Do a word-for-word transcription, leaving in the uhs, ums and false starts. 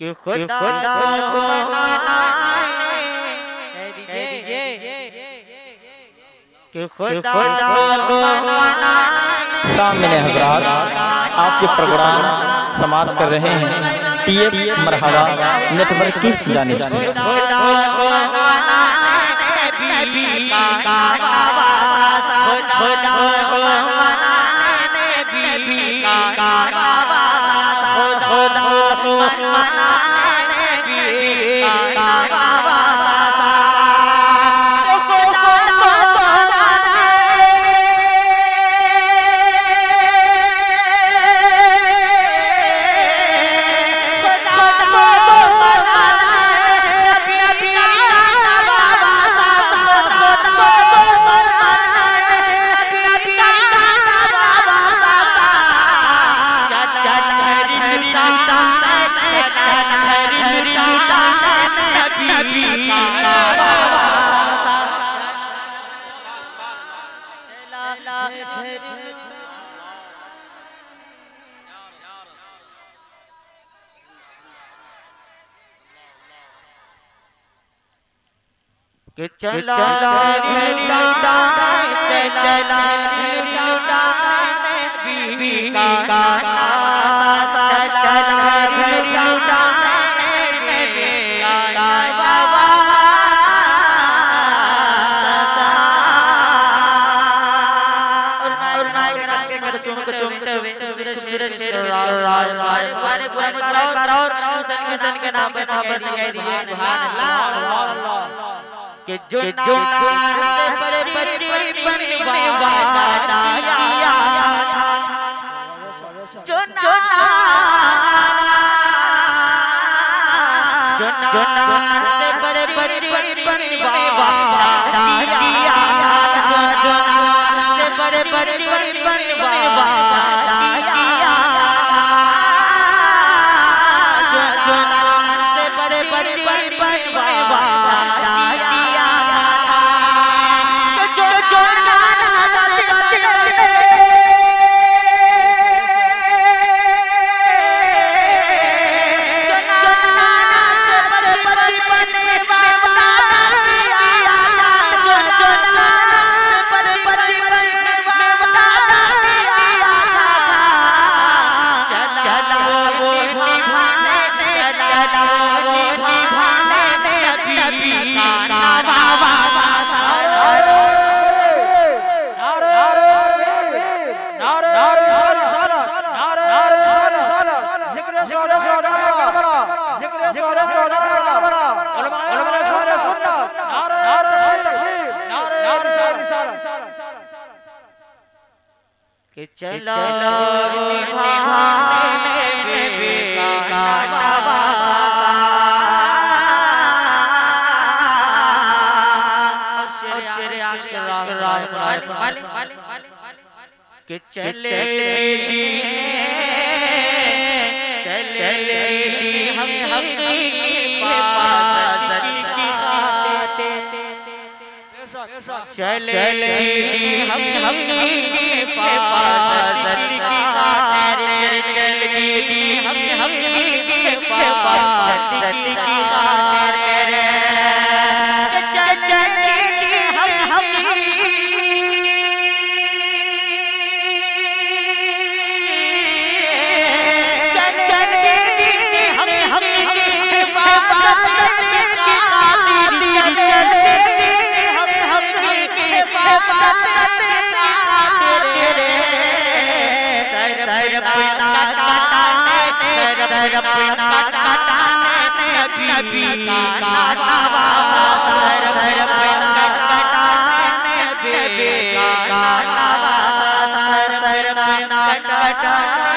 कि खुदा को मनाए डीजे कि खुदा को मनाए। सामने हजरात आपके प्रोग्राम समाप्त कर रहे हैं टीएफ मरहबा नेटवर्क की जानिब से। खुदा को मनाए नबी का वास खुदा को मनाए नबी का वास खुदा को मनाए। कि चला चला चला बीबी का के जो जो पर बच्ची बनने वादा किया जो जो जो पर बच्ची बनने वादा किया जो जो पर बच्ची बनने वादा किया जो जो पर बच्ची बनने वादा कि चलो निभाने नबी का वादा और शेर आशिक राहल कि चले चले हम हम चले हम हम ta ta